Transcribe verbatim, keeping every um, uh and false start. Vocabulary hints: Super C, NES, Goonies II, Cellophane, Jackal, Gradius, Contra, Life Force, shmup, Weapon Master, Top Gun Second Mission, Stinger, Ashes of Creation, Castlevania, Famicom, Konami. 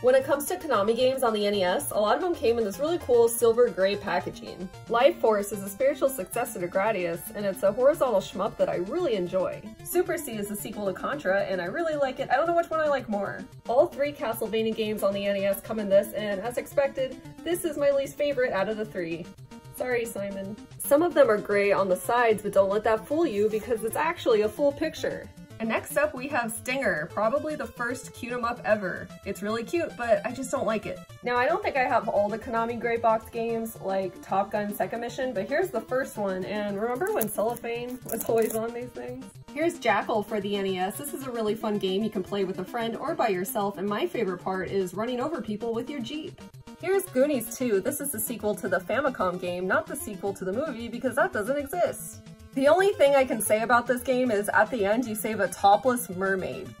When it comes to Konami games on the N E S, a lot of them came in this really cool silver-gray packaging. Life Force is a spiritual successor to Gradius, and it's a horizontal shmup that I really enjoy. Super C is a sequel to Contra, and I really like it. I don't know which one I like more. All three Castlevania games on the N E S come in this, and as expected, this is my least favorite out of the three. Sorry, Simon. Some of them are gray on the sides, but don't let that fool you because it's actually a full picture. And next up we have Stinger, probably the first cute 'em up ever. It's really cute, but I just don't like it. Now I don't think I have all the Konami gray box games like Top Gun Second Mission, but here's the first one, and remember when cellophane was always on these things? Here's Jackal for the N E S. This is a really fun game you can play with a friend or by yourself, and my favorite part is running over people with your Jeep. Here's Goonies two. This is the sequel to the Famicom game, not the sequel to the movie because that doesn't exist. The only thing I can say about this game is at the end you save a topless mermaid.